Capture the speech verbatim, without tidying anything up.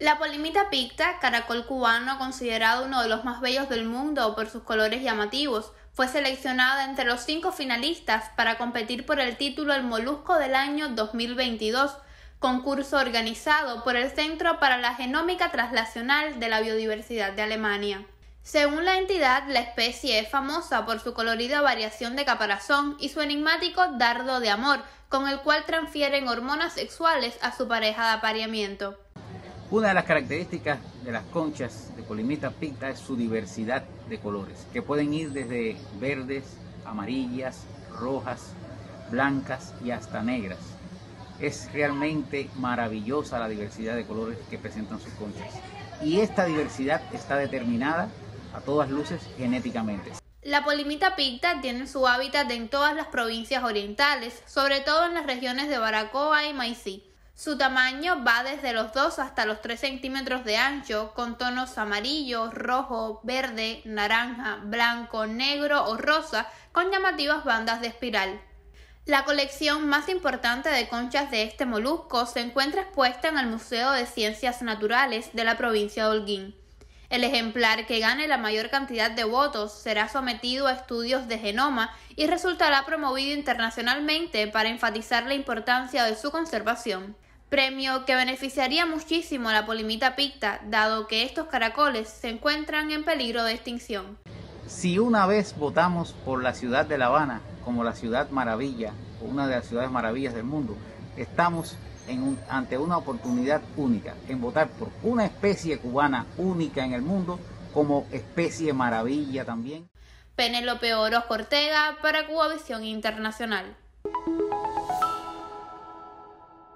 La Polymita picta, caracol cubano considerado uno de los más bellos del mundo por sus colores llamativos, fue seleccionada entre los cinco finalistas para competir por el título El Molusco del año dos mil veintidós, concurso organizado por el Centro para la Genómica Translacional de la Biodiversidad de Alemania. Según la entidad, la especie es famosa por su colorida variación de caparazón y su enigmático dardo de amor, con el cual transfieren hormonas sexuales a su pareja de apareamiento. Una de las características de las conchas de Polymita picta es su diversidad de colores, que pueden ir desde verdes, amarillas, rojas, blancas y hasta negras. Es realmente maravillosa la diversidad de colores que presentan sus conchas. Y esta diversidad está determinada a todas luces genéticamente. La Polymita picta tiene su hábitat en todas las provincias orientales, sobre todo en las regiones de Baracoa y Maicí. Su tamaño va desde los dos hasta los tres centímetros de ancho, con tonos amarillo, rojo, verde, naranja, blanco, negro o rosa, con llamativas bandas de espiral. La colección más importante de conchas de este molusco se encuentra expuesta en el Museo de Ciencias Naturales de la provincia de Holguín. El ejemplar que gane la mayor cantidad de votos será sometido a estudios de genoma y resultará promovido internacionalmente para enfatizar la importancia de su conservación. Premio que beneficiaría muchísimo a la Polymita picta, dado que estos caracoles se encuentran en peligro de extinción. Si una vez votamos por la ciudad de La Habana como la ciudad maravilla, o una de las ciudades maravillas del mundo, estamos en un, ante una oportunidad única en votar por una especie cubana única en el mundo como especie maravilla también. Penélope Oroz Cortega para Cubavisión Internacional.